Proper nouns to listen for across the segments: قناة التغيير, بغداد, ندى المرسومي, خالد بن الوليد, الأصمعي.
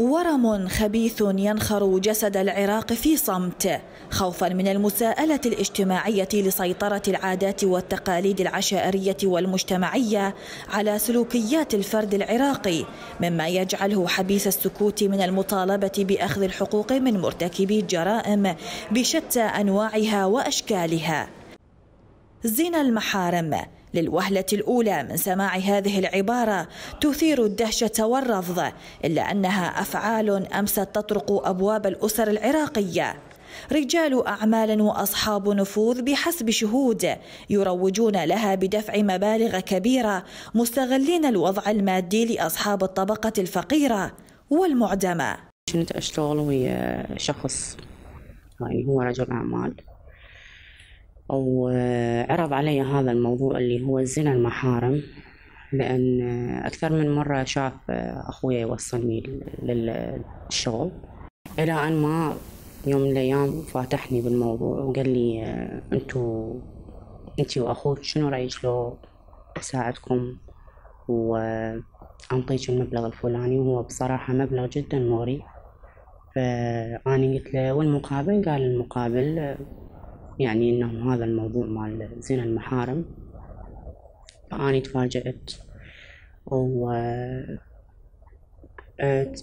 ورم خبيث ينخر جسد العراق في صمت خوفا من المساءلة الاجتماعية لسيطرة العادات والتقاليد العشائرية والمجتمعية على سلوكيات الفرد العراقي، مما يجعله حبيس السكوت من المطالبة بأخذ الحقوق من مرتكبي الجرائم بشتى أنواعها وأشكالها. زنا المحارم للوهلة الأولى من سماع هذه العبارة تثير الدهشة والرفض، إلا أنها أفعال أمست تطرق أبواب الأسر العراقية. رجال أعمال وأصحاب نفوذ بحسب شهود يروجون لها بدفع مبالغ كبيرة، مستغلين الوضع المادي لأصحاب الطبقة الفقيرة والمعدمة. كنت أشتغل ويا شخص، يعني هو رجل أعمال، وعرض علي هذا الموضوع اللي هو زنا المحارم، لأن أكثر من مرة شاف أخويا يوصلني للشغل، إلى أن ما يوم من الأيام فاتحني بالموضوع وقال لي أنتي وأخوك شنو رأيك لو أساعدكم وأنطيك المبلغ الفلاني، وهو بصراحة مبلغ جدا مغري. فأنا قلت له والمقابل؟ قال المقابل يعني إنه هذا الموضوع مال زنا المحارم. فأنا تفاجأت و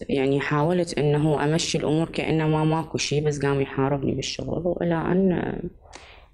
يعني حاولت إنه أمشي الأمور كأنما ماكو شيء، بس قام يحاربني بالشغل، وإلى أن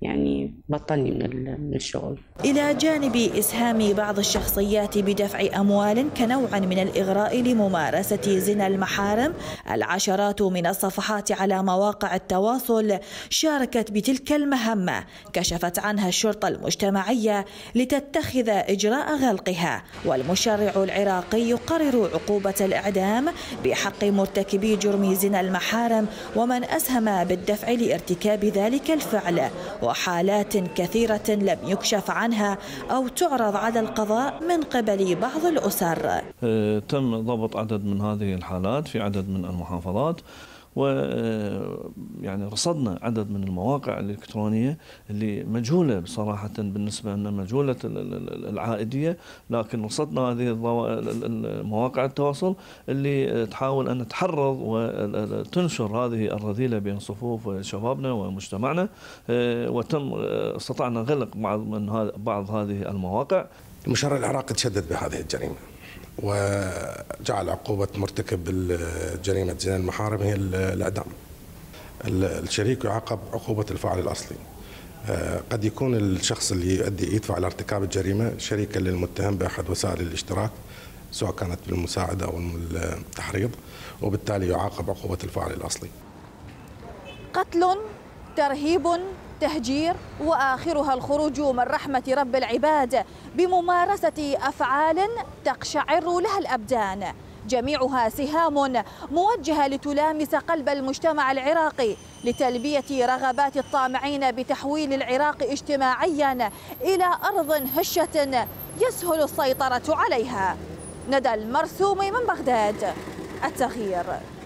يعني بطلني من الشغل. إلى جانب إسهام بعض الشخصيات بدفع أموال كنوع من الإغراء لممارسة زنا المحارم، العشرات من الصفحات على مواقع التواصل شاركت بتلك المهمة كشفت عنها الشرطة المجتمعية لتتخذ إجراء غلقها، والمشرع العراقي يقرر عقوبة الإعدام بحق مرتكبي جرم زنا المحارم ومن أسهم بالدفع لارتكاب ذلك الفعل، وحالات كثيرة لم يكشف عنها أو تعرض على القضاء من قبل بعض الأسر. تم ضبط عدد من هذه الحالات في عدد من المحافظات، ويعني رصدنا عدد من المواقع الإلكترونية اللي مجهولة بصراحة بالنسبة لنا، مجهولة العائدية، لكن رصدنا هذه المواقع التواصل اللي تحاول أن تحرض وتنشر هذه الرذيلة بين صفوف شبابنا ومجتمعنا، وتم استطعنا غلق بعض هذه المواقع. المشرع العراقي تشدد بهذه الجريمة وجعل عقوبة مرتكب جريمة زنا المحارم هي الإعدام. الشريك يعاقب عقوبة الفاعل الأصلي. قد يكون الشخص اللي يدفع على ارتكاب الجريمة شريكا للمتهم بأحد وسائل الاشتراك، سواء كانت بالمساعدة أو التحريض، وبالتالي يعاقب عقوبة الفاعل الأصلي. قتل، ترهيب، تهجير، وآخرها الخروج من رحمة رب العباد بممارسة أفعال تقشعر لها الأبدان، جميعها سهام موجهة لتلامس قلب المجتمع العراقي لتلبية رغبات الطامعين بتحويل العراق اجتماعيا إلى أرض هشة يسهل السيطرة عليها. ندى المرسومي من بغداد، التغيير.